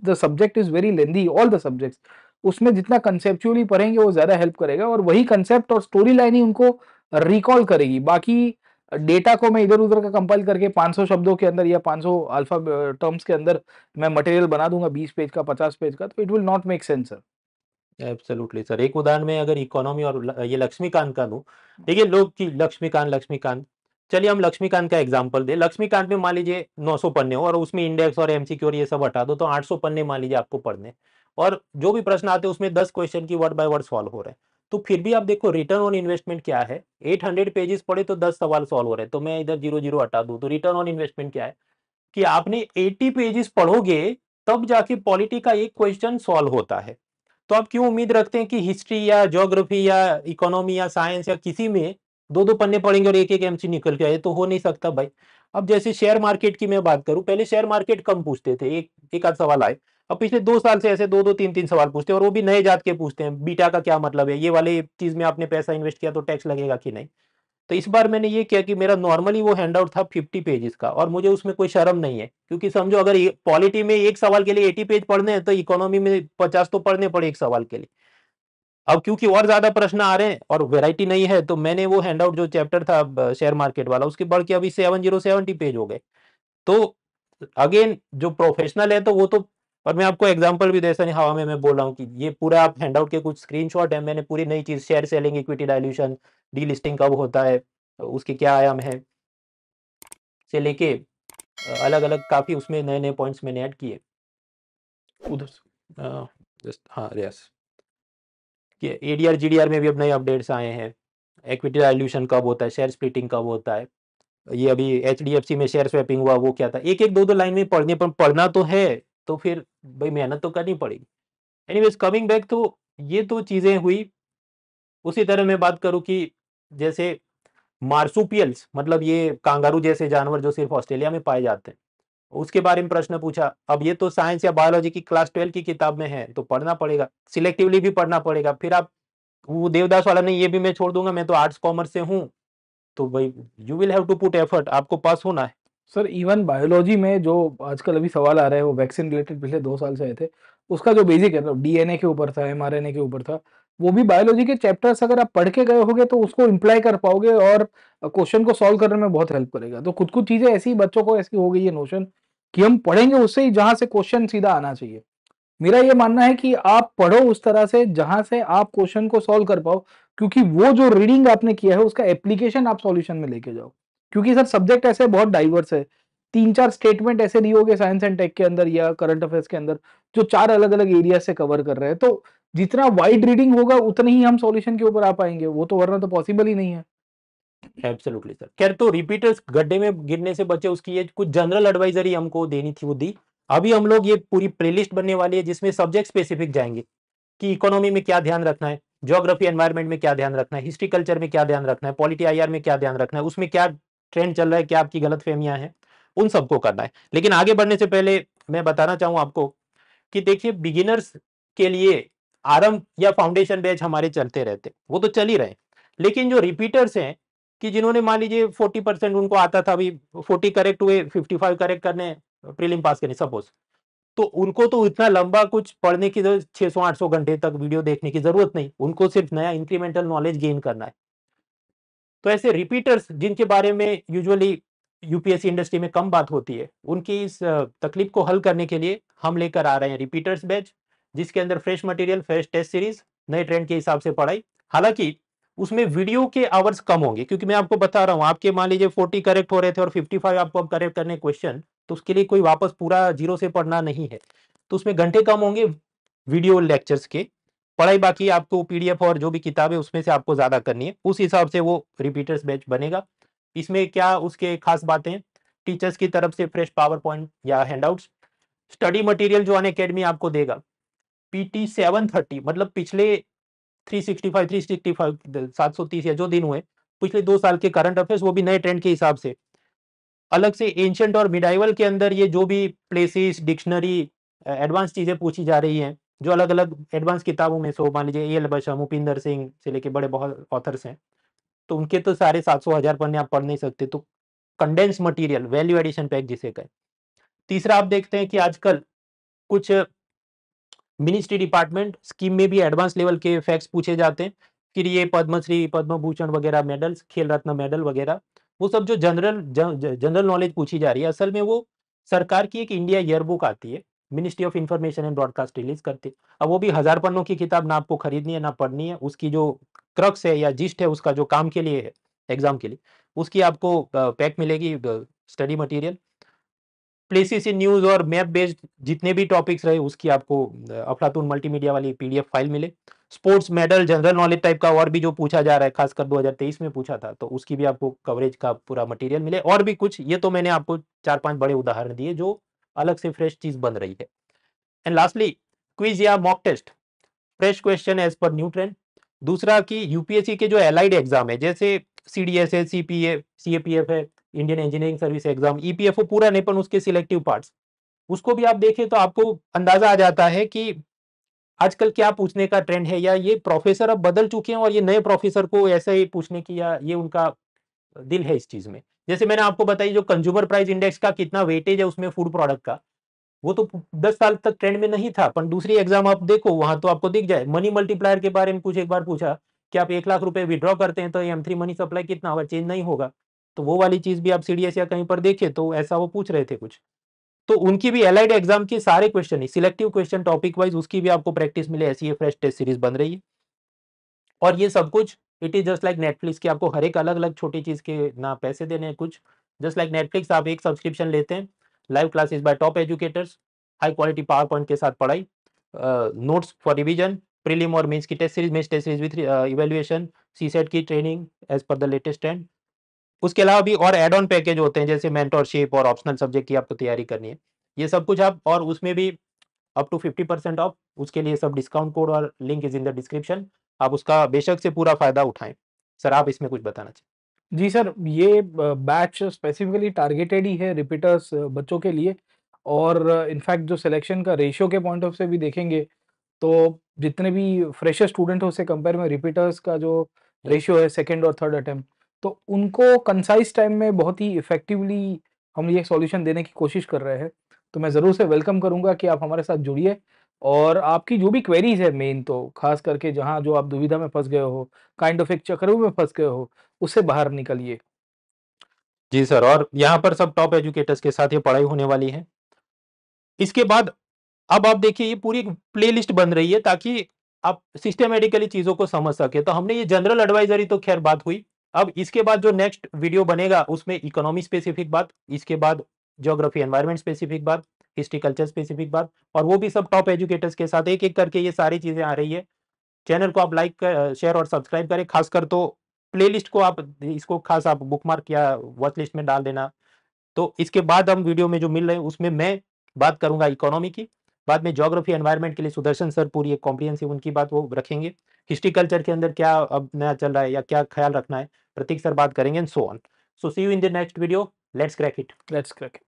the subject is very lengthy, all the subjects, उसमें जितना कंसेप्चुअली पढ़ेंगे वो ज्यादा हेल्प करेगा और वही कंसेप्ट और स्टोरी लाइन ही उनको रिकॉल करेगी। बाकी डेटा को मैं इधर उधर का कंपाइल करके पाँच सौ शब्दों के अंदर या पाँच सौ अल्फा टर्म्स के अंदर मैं मटेरियल बना दूंगा बीस पेज का, पचास पेज का, तो it will not make sense sir. Absolutely sir. एक उदाहरण में अगर इकोनॉमी और ये लक्ष्मीकांत का दूं, देखिए लोग की लक्ष्मीकांत लक्ष्मीकांत चलिए हम लक्ष्मीकांत का एग्जाम्पल दे। लक्ष्मीकांत में मान लीजिए नौ सौ पन्ने हो और उसमें इंडेक्स और एमसीक्यू और ये सब हटा दो तो आठ सौ पन्ने मान लीजिए आपको पढ़ने, और जो भी प्रश्न आते हैं उसमें दस क्वेश्चन की वर्ड बाय वर्ड सॉल्व हो रहे हैं। तो फिर भी आप देखो रिटर्न ऑन इन्वेस्टमेंट क्या है, आठ सौ पेजेस पढ़े तो दस सवाल सॉल्व हो रहे हैं, तो मैं इधर जीरो जीरो हटा दूं तो रिटर्न ऑन इन्वेस्टमेंट क्या है कि आपने अस्सी पेजेस पढ़ोगे तब जाके पॉलिटी का एक क्वेश्चन सॉल्व होता है। तो आप क्यों उम्मीद रखते हैं कि हिस्ट्री या ज्योग्राफी या इकोनॉमी या साइंस या किसी में दो दो पन्ने पढ़ेंगे और एक एक एमसी निकल के आए, तो हो नहीं सकता भाई। अब जैसे शेयर मार्केट की मैं बात करूं, पहले शेयर मार्केट कम पूछते थे, एक एक आध सवाल आए, अब पिछले दो साल से ऐसे दो दो तीन तीन सवाल पूछते हैं और वो भी नए जात के पूछते हैं। बीटा का क्या मतलब है, ये वाले चीज में आपने पैसा इन्वेस्ट किया तो टैक्स लगेगा कि नहीं। तो इस बार मैंने ये किया कि मेरा नॉर्मली वो हैंडआउट था फिफ्टी पेजेस का और मुझे उसमें कोई शर्म नहीं है, क्योंकि समझो अगर पॉलिटी में एक सवाल के लिए अस्सी पेज पढ़ने हैं तो इकोनॉमी में पचास तो पढ़ने पड़े एक सवाल के लिए। अब क्योंकि और ज्यादा प्रश्न आ रहे हैं और वेराइटी नहीं है तो मैंने वो हैंडआउट जो चैप्टर था शेयर मार्केट वाला उसके बढ़ के अभी सेवन जीरो सेवेंटी पेज हो गए। तो अगेन जो प्रोफेशनल है तो वो तो और मैं आपको एग्जांपल भी देता नहीं हवा में मैं बोल रहा हूँ कि ये पूरा आप हैंडआउट के कुछ स्क्रीनशॉट है, मैंने पूरी नई चीज share selling, equity dilution, delisting कब होता है, उसके क्या आयाम है से लेके अलग अलग काफी उसमें नए नए पॉइंट्स मैंने ऐड किए उधर। हाँ रियाज कि एडीआर जीडीआर में भी अब नए अपडेट्स आए हैं, इक्विटी डाइल्यूशन कब होता है, शेयर स्प्लिटिंग कब होता है, ये अभी एचडीएफसी में शेयर स्वैपिंग हुआ वो क्या था, एक एक दो दो लाइन में पढ़ने पर पढ़ना तो है तो फिर भाई मेहनत तो करनी पड़ेगी। एनीवेज कमिंग बैक, तो ये तो चीजें हुई। उसी तरह मैं बात करूँ कि जैसे मार्सुपियल्स, मतलब ये कांगारू जैसे जानवर जो सिर्फ ऑस्ट्रेलिया में पाए जाते हैं, उसके बारे में प्रश्न पूछा। अब ये तो साइंस या बायोलॉजी की क्लास ट्वेल्व की किताब में है तो पढ़ना पड़ेगा, सिलेक्टिवली भी पढ़ना पड़ेगा। फिर आप वो देवदास वाला नहीं, ये भी मैं छोड़ दूंगा, मैं तो आर्ट्स कॉमर्स से हूँ, तो भाई you will have to put effort, आपको पास होना है। सर इवन बायोलॉजी में जो आजकल अभी सवाल आ रहे हैं वो वैक्सीन रिलेटेड पिछले दो साल से आए थे, उसका जो बेसिक है डीएनए के ऊपर था, एमआरएनए के ऊपर था, वो भी बायोलॉजी के चैप्टर्स अगर आप पढ़ के गए होगे तो उसको इम्प्लाई कर पाओगे और क्वेश्चन को सॉल्व करने में बहुत हेल्प करेगा। तो कुछ कुछ चीजें ऐसी बच्चों को ऐसी हो गई है नोशन कि हम पढ़ेंगे उससे ही जहां से क्वेश्चन सीधा आना चाहिए। मेरा ये मानना है कि आप पढ़ो उस तरह से जहां से आप क्वेश्चन को सॉल्व कर पाओ, क्योंकि वो जो रीडिंग आपने किया है उसका एप्लीकेशन आप सॉल्यूशन में लेके जाओ। क्योंकि सर सब्जेक्ट ऐसे बहुत डाइवर्स है, तीन चार स्टेटमेंट ऐसे नहीं होंगे साइंस एंड टेक के अंदर या करंट अफेयर्स के अंदर जो चार अलग अलग एरिया से कवर कर रहे हैं। तो जितना वाइड रीडिंग होगा उतनी ही हम सॉल्यूशन के ऊपर आ पाएंगे, वो तो वरना तो पॉसिबल ही नहीं है। Absolutely sir. खैर तो रिपीटर्स गड्ढे में गिरने से बचे, उसकी ये कुछ जनरल एडवाइजरी हमको देनी थी वो दी। अभी हम लोग ये पूरी प्लेलिस्ट बनने वाली है जिसमें सब्जेक्ट स्पेसिफिक जाएंगे कि इकोनॉमी में क्या ध्यान रखना है, ज्योग्राफी एनवायरमेंट में क्या ध्यान रखना है, हिस्ट्री कल्चर में क्या ध्यान रखना है, पॉलिटी आईआर में क्या ध्यान रखना है, उसमें क्या ट्रेंड चल रहा है, क्या आपकी गलतफहमियां हैं, उन सबको करना है। लेकिन आगे बढ़ने से पहले मैं बताना चाहूँ आपको कि देखिए बिगिनर्स के लिए आरंभ या फाउंडेशन बैच हमारे चलते रहते, वो तो चल ही रहे, लेकिन जो रिपीटर्स हैं कि जिन्होंने मान लीजिए चालीस परसेंट उनको आता था, अभी चालीस करेक्ट हुए, पचपन करेक्ट करने, प्रीलिम पास करने सपोज, तो उनको तो इतना लंबा कुछ पढ़ने की जरूरत, छः सौ आठ सौ घंटे तक वीडियो देखने की जरूरत नहीं, उनको सिर्फ नया इंक्रीमेंटल नॉलेज गेन करना है। तो ऐसे रिपीटर्स जिनके बारे में यूजुअली यूपीएससी इंडस्ट्री में कम बात होती है, उनकी इस तकलीफ को हल करने के लिए हम लेकर आ रहे हैं रिपीटर्स बैच, जिसके अंदर fresh material, fresh test series, नए ट्रेंड के हिसाब से पढ़ाई। हालांकि उसमें वीडियो के आवर्स कम होंगे, क्योंकि मैं आपको बता रहा हूँ आपके मान लीजिए चालीस करेक्ट हो रहे थे और पचपन आपको अब करेक्ट करने क्वेश्चन, तो उसके लिए कोई वापस पूरा जीरो से पढ़ना नहीं है, तो उसमें घंटे कम होंगे वीडियो लेक्चर्स के। पढ़ाई बाकी आपको पीडीएफ और जो भी किताब है उसमें से आपको ज्यादा करनी है, उस हिसाब से वो रिपीटर्स बैच बनेगा। इसमें क्या उसके खास बातें, टीचर्स की तरफ से फ्रेश पावर पॉइंट या हैंडआउट्स, स्टडी मटेरियल जो अनअकैडमी आपको देगा, पीटी सेवन थर्टी, मतलब पिछले तीन सौ पैंसठ, तीन सौ पैंसठ, सात सौ तीस या जो दिन हुए पिछले दो साल के करंट अफेयर्स, वो भी नए ट्रेंड के हिसाब से अलग से। एंशिएंट और मिडाइवल के अंदर ये जो भी प्लेसेस, डिक्शनरी, एडवांस चीजें पूछी जा रही हैं जो अलग अलग एडवांस किताबों में, सो मान लीजिए A L Basham, Upinder Singh से लेके बड़े बहुत ऑथर्स हैं, तो उनके तो सारे सात सौ हजार पन्ने आप पढ़ नहीं सकते, तो condense material, value addition pack जिसे कहें। तीसरा आप देखते हैं कि आजकल कुछ मिनिस्ट्री डिपार्टमेंट स्कीम में भी एडवांस लेवल के फैक्ट्स पूछे जाते हैं, फिर ये पद्मश्री, पद्म भूषण वगैरह मेडल्स, खेल रत्न मेडल वगैरह, वो सब जो जनरल जनरल नॉलेज पूछी जा रही है, असल में वो सरकार की एक इंडिया ईयरबुक आती है, ministry of information and broadcast release करती है। अब वो भी हजार पन्नों की किताब ना आपको खरीदनी है ना पढ़नी है, उसकी जो क्रक्स है या जिस्ट है, उसका जो काम के लिए है एग्जाम के लिए, उसकी आपको पैक मिलेगी study material. Places in news और मैप बेस्ड जितने भी टॉपिक्स रहे उसकी आपको अफलातून मल्टीमीडिया वाली पीडीएफ फाइल मिले। Sports medal, general knowledge type का और भी जो पूछा जा रहा है, खासकर दो हज़ार तेईस में पूछा था, तो उसकी भी आपको कवरेज का पूरा मटेरियल मिले और भी कुछ। ये तो मैंने आपको चार पांच बड़े उदाहरण दिए जो अलग से फ्रेश चीज बन रही है। एंड लास्टली क्विज या mock test, fresh question as per new trend. दूसरा कि यूपीएससी के जो एलाइड एग्जाम है जैसे सीडीएस है, सीपीए, सीएपीएफ है, Indian engineering service exam, EPFO पूरा नहीं पर उसके सिलेक्टिव पार्ट्स, उसको भी आप देखें तो आपको अंदाजा आ जाता है कि आजकल क्या पूछने का ट्रेंड है, या ये प्रोफेसर अब बदल चुके हैं और ये नए प्रोफेसर को ऐसा ही पूछने की, या ये उनका दिल है इस चीज में। जैसे मैंने आपको बताई जो कंज्यूमर प्राइस इंडेक्स का कितना वेटेज है उसमें फूड प्रोडक्ट का, वो तो दस साल तक ट्रेंड में नहीं था, पर दूसरी एग्जाम आप देखो वहां तो आपको दिख जाए। मनी मल्टीप्लायर के बारे में कुछ एक बार पूछा कि आप एक लाख रुपए विड्रॉ करते हैं तो एम थ्री मनी सप्लाई कितना होगा, चेंज नहीं होगा, तो वो वाली चीज भी आप सीडीएस या कहीं पर देखे तो ऐसा वो पूछ रहे थे कुछ। तो उनकी भी एलाइड एग्जाम के सारे क्वेश्चन है, सिलेक्टिव क्वेश्चन टॉपिक वाइज, उसकी भी आपको प्रैक्टिस मिले, ऐसी फ्रेश टेस्ट सीरीज बन रही है। और ये सब कुछ it is just like Netflix की, आपको हर एक अलग अलग छोटी चीज के ना पैसे देने हैं कुछ, जस्ट लाइक नेटफ्लिक्स आप एक सब्सक्रिप्शन लेते हैं, live classes by top educators, high quality power point के साथ पढ़ाई, नोट्स फॉर रिविजन, प्रीलिम और मेंस की test series, mains test series with evaluation, CSAT की training as per the latest trend. उसके अलावा भी और एड ऑन पैकेज होते हैं जैसे मेंटरशिप और ऑप्शनल सब्जेक्ट की आपको तैयारी करनी है, ये सब कुछ आप, और उसमें भी up to fifty percent off, उसके लिए सब डिस्काउंट कोड और link is in the description, आप उसका बेशक से पूरा फायदा उठाएं। सर आप इसमें कुछ बताना चाहिए? जी सर, ये बैच स्पेसिफिकली टारगेटेड ही है रिपीटर्स बच्चों के लिए, और इनफैक्ट जो सिलेक्शन का रेशियो के पॉइंट ऑफ से भी देखेंगे तो जितने भी फ्रेशर स्टूडेंट हो उससे कंपेयर में रिपीटर्स का जो रेशियो है सेकेंड और थर्ड अटेम्प्ट, तो उनको कंसाइज टाइम में बहुत ही इफेक्टिवली हम ये सॉल्यूशन देने की कोशिश कर रहे हैं। तो मैं ज़रूर से वेलकम करूँगा कि आप हमारे साथ जुड़िए, और आपकी जो भी क्वेरीज है मेन तो खास करके जहाँ जो आप दुविधा में फंस गए हो, काइंड ऑफ एक चक्कर में फंस गए हो, उससे बाहर निकलिए। जी सर, और यहाँ पर सब टॉप एजुकेटर्स के साथ ये पढ़ाई होने वाली है। इसके बाद अब आप देखिए ये पूरी प्लेलिस्ट बन रही है ताकि आप सिस्टमेटिकली चीजों को समझ सके। तो हमने ये जनरल एडवाइजरी तो खैर बात हुई, अब इसके बाद जो नेक्स्ट वीडियो बनेगा उसमें इकोनॉमी स्पेसिफिक बात, इसके बाद ज्योग्राफी एनवायरमेंट स्पेसिफिक बात, हिस्ट्री कल्चर स्पेसिफिक बात, और वो भी सब टॉप एजुकेटर्स के साथ एक एक करके ये सारी चीजें आ रही है। चैनल को आप लाइक कर, शेयर और सब्सक्राइब करें, खासकर तो प्लेलिस्ट को आप इसको खास आप बुकमार्क या वॉच लिस्ट में डाल देना। तो इसके बाद हम वीडियो में जो मिल रहे हैं उसमें मैं बात करूंगा इकोनॉमी की, बाद में ज्योग्राफी एनवायरमेंट के लिए सुदर्शन सर पूरी एक कॉम्प्रिहेंसिव उनकी बात वो रखेंगे, हिस्ट्री कल्चर के अंदर क्या अब नया चल रहा है या क्या ख्याल रखना है प्रतीक सर बात करेंगे, and so on. So see you in the next video, let's crack it, let's crack it.